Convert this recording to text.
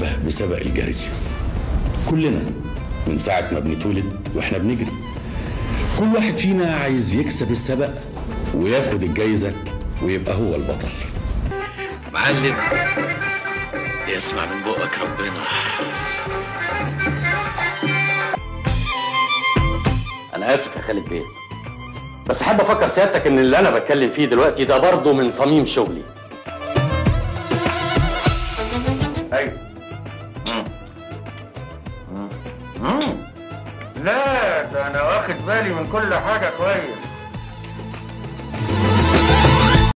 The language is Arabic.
بنشبه بسبق الجري. كلنا من ساعة ما بنتولد واحنا بنجري، كل واحد فينا عايز يكسب السبق وياخد الجايزة ويبقى هو البطل. معلم يسمع من بقك ربنا. أنا آسف يا خالد بيه، بس حابب أفكر سيادتك إن اللي أنا بتكلم فيه دلوقتي ده برضه من صميم شغلي. أيوه. لا ده أنا واخد بالي من كل حاجة كويس.